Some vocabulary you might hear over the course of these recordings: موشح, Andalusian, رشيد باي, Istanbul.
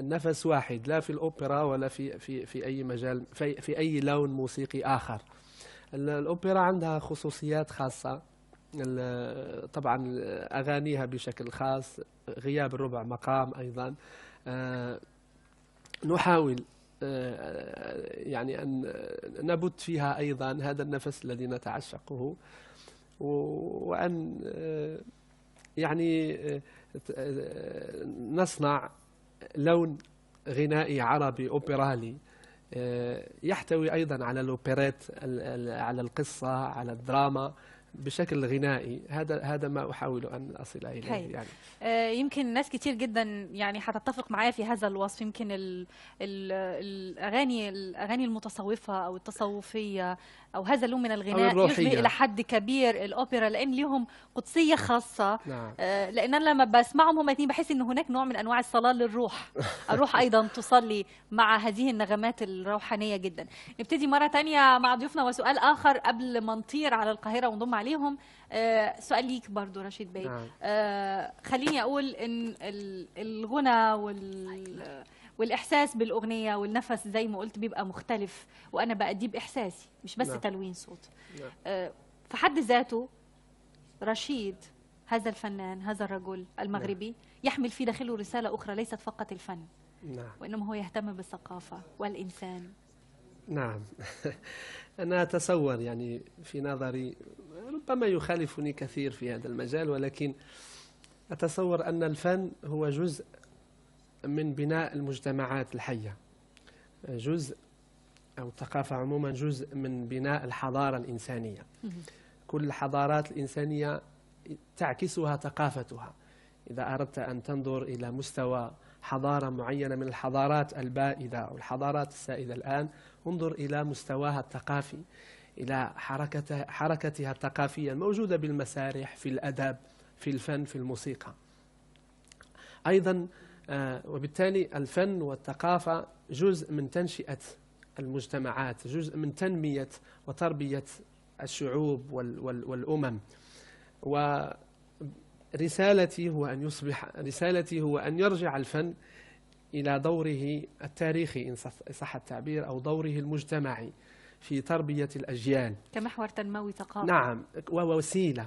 النفس واحد، لا في الأوبرا ولا في أي مجال، في أي لون موسيقي آخر. الأوبرا عندها خصوصيات خاصة، طبعا أغانيها بشكل خاص، غياب الربع مقام أيضا. نحاول يعني أن نبت فيها أيضا هذا النفس الذي نتعشقه، وأن يعني نصنع لون غنائي عربي أوبرالي يحتوي أيضا على الأوبرات، على القصة، على الدراما بشكل غنائي. هذا ما أحاول أن أصل إليه. يعني يمكن ناس كتير جدا يعني هتتفق معايا في هذا الوصف. يمكن الأغاني المتصوفة أو التصوفية أو هذا اللون من الغناء يشبه إلى حد كبير الأوبرا، لأن لهم قدسية خاصة. نعم. لأن أنا لما بسمعهم هما الاثنين بحس إن هناك نوع من أنواع الصلاة للروح. الروح أيضا تصلي مع هذه النغمات الروحانية جدا. نبتدي مرة تانية مع ضيوفنا وسؤال آخر قبل ما نطير على القاهرة ونضم عليهم. سؤال ليك برضو رشيد باي. نعم. خليني أقول إن الغنى والإحساس بالأغنية والنفس زي ما قلت بيبقى مختلف، وأنا بأدي بإحساسي مش بس تلوين صوت. في حد ذاته رشيد هذا الفنان، هذا الرجل المغربي يحمل في داخله رسالة أخرى، ليست فقط الفن، وإنما هو يهتم بالثقافة والإنسان. نعم. أنا أتصور يعني في نظري، ربما يخالفني كثير في هذا المجال، ولكن أتصور أن الفن هو جزء من بناء المجتمعات الحية، جزء أو الثقافة عموما جزء من بناء الحضارة الإنسانية. كل الحضارات الإنسانية تعكسها ثقافتها. إذا أردت أن تنظر إلى مستوى حضارة معينة من الحضارات البائدة أو الحضارات السائدة الآن، انظر إلى مستواها الثقافي، إلى حركتها الثقافية الموجودة بالمسارح، في الأدب، في الفن، في الموسيقى أيضا. وبالتالي الفن والثقافة جزء من تنشئة المجتمعات، جزء من تنمية وتربية الشعوب والأمم. رسالتي هو أن يرجع الفن إلى دوره التاريخي إن صح التعبير، أو دوره المجتمعي في تربية الأجيال كمحور تنموي ثقافي. نعم، ووسيلة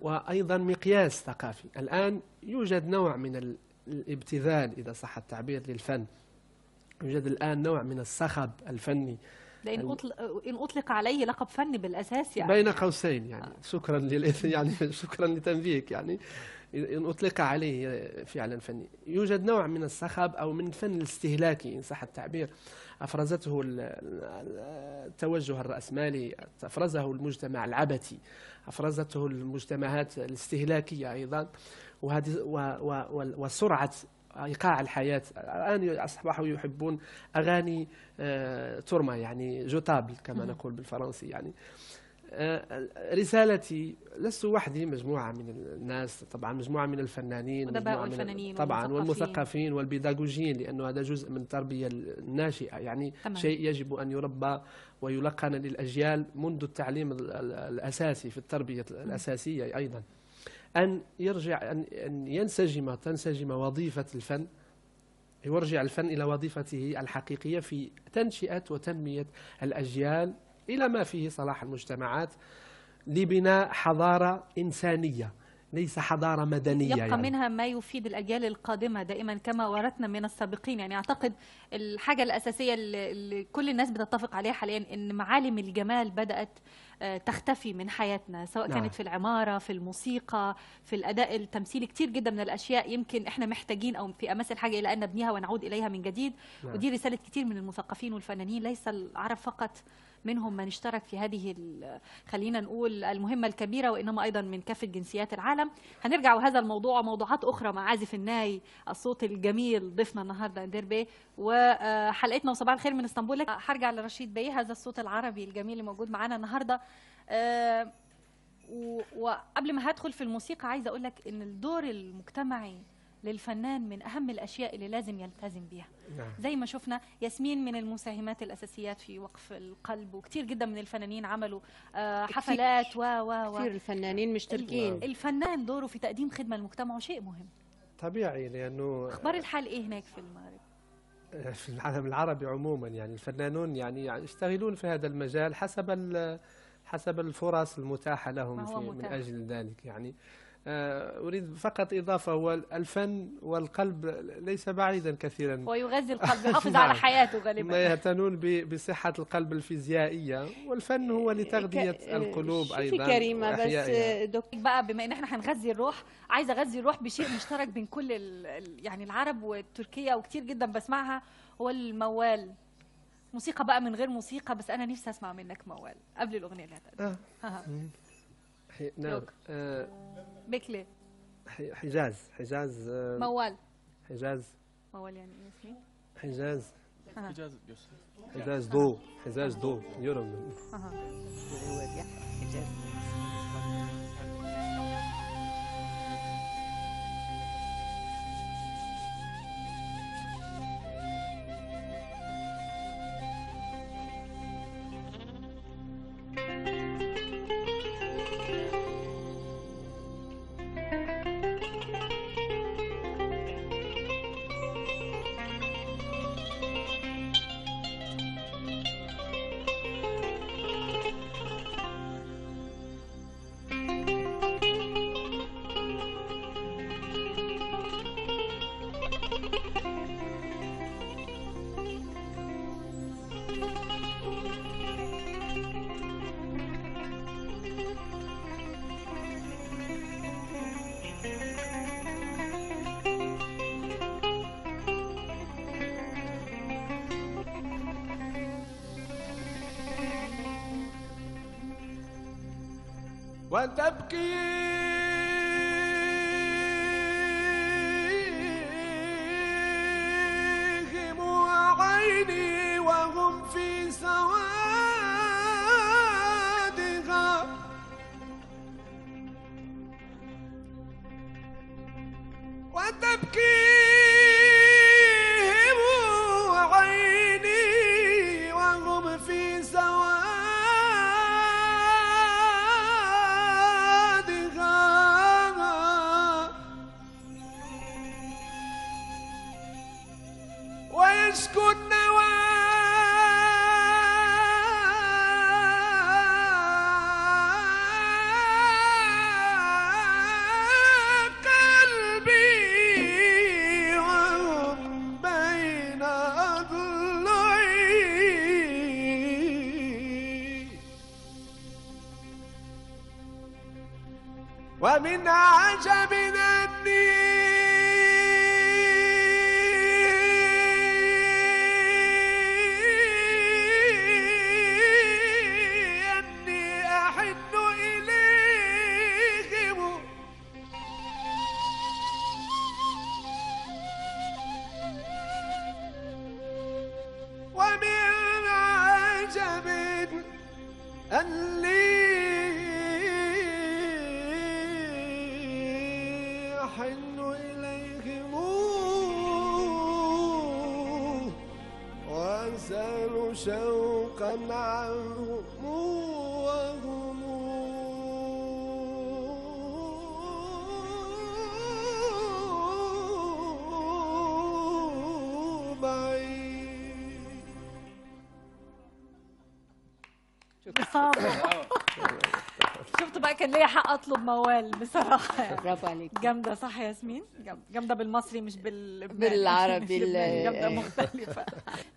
وأيضا مقياس ثقافي. الآن يوجد نوع من الابتذال إذا صح التعبير للفن، يوجد الآن نوع من الصخب الفني، لأن أطلق عليه لقب فن بالأساس، يعني بين قوسين يعني شكرا شكرا لتنبيهك، يعني إن أطلق عليه فعلا فني. يوجد نوع من الصخب أو من فن الاستهلاكي إن صح التعبير، أفرزته التوجه الرأسمالي، أفرزه المجتمع العبثي، أفرزته المجتمعات الاستهلاكية أيضا، وسرعة إيقاع الحياة. الآن أصبحوا يحبون أغاني ترمى، يعني جوتابل كما نقول بالفرنسي. يعني رسالتي، لست وحدي، مجموعة من الناس طبعا، مجموعة من الفنانين، مجموعة من الفنانين طبعا والمثقفين والبيداغوجيين، لأنه هذا جزء من التربية الناشئة، يعني شيء يجب أن يربى ويلقن للأجيال منذ التعليم الأساسي، في التربية الأساسية أيضا. أن يرجع، أن تنسجم وظيفة الفن، يرجع الفن إلى وظيفته الحقيقية في تنشئة وتنمية الأجيال إلى ما فيه صلاح المجتمعات، لبناء حضارة إنسانية ليس حضارة مدنية يبقى يعني منها ما يفيد الأجيال القادمة دائما كما ورثنا من السابقين. يعني أعتقد الحاجة الأساسية اللي كل الناس بتتفق عليها حاليا إن معالم الجمال بدأت تختفي من حياتنا، سواء كانت في العمارة، في الموسيقى، في الأداء التمثيلي. كتير جدا من الأشياء يمكن إحنا محتاجين أو في أمس الحاجة إلى أن نبنيها ونعود إليها من جديد. ودي رسالة كتير من المثقفين والفنانين، ليس العرب فقط منهم من اشترك في هذه خلينا نقول المهمة الكبيرة، وإنما أيضا من كافة جنسيات العالم. هنرجع وهذا الموضوع وموضوعات أخرى مع عازف الناي، الصوت الجميل، ضيفنا النهاردة أندير باي، وحلقتنا وصباح الخير من اسطنبول. هرجع لرشيد باي، هذا الصوت العربي الجميل اللي موجود معانا النهاردة. وقبل ما هدخل في الموسيقى عايزة أقول لك إن الدور المجتمعي للفنان من أهم الأشياء اللي لازم يلتزم بيها. زي ما شفنا ياسمين من المساهمات الأساسيات في وقف القلب، وكتير جدا من الفنانين عملوا حفلات كتير الفنانين مشتركين. الفنان دوره في تقديم خدمة للمجتمع شيء مهم. طبيعي لأنه أخبار الحال إيه هناك في المغرب؟ في العالم العربي عموما يعني الفنانون يعني يشتغلون في هذا المجال حسب الفرص المتاحة لهم من أجل ذلك يعني. أريد فقط إضافة، هو الفن والقلب ليس بعيدا كثيرا، ويغذي القلب يحافظ على حياته غالبا. يعتنون بصحة القلب الفيزيائية، والفن هو لتغذية القلوب أيضا. في كريمة بس دكتور بقى، بما إن احنا هنغذي الروح، عايزة أغذي الروح بشيء مشترك بين كل يعني العرب والتركية، وكتير جدا بسمعها، هو الموال. موسيقى بقى من غير موسيقى، بس أنا نفسي أسمع منك موال قبل الأغنية اللي هتقدم. نعم. بكلي حجاز موال. حجاز موال يعني ايه اسمي؟ حجاز ضو يرم. حجاز وتبكي عيني وهم في سوادها، وتبكي ويسكتن وقلبي وهم بين أضلعي ومن عجب أني اللي أحن إليهم وأسأل شوقا عنهم وهم بعيد. شفت بقى، كان ليا حق اطلب موال بصراحه. برافو عليك. جامده صح يا ياسمين؟ جامده بالمصري مش بالعربي. جامده مختلفه.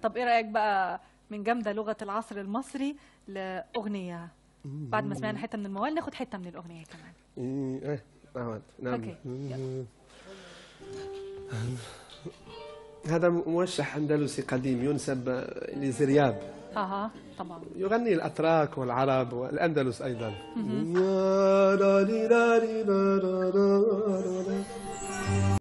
طب ايه رايك بقى من جامده لغه العصر المصري لاغنيه؟ بعد ما سمعنا حته من الموال ناخد حته من الاغنيه كمان. نعم. اوكي يلا. هذا موشح اندلسي قديم ينسب لزرياب. طبعا يغني الأتراك والعرب والأندلس أيضا.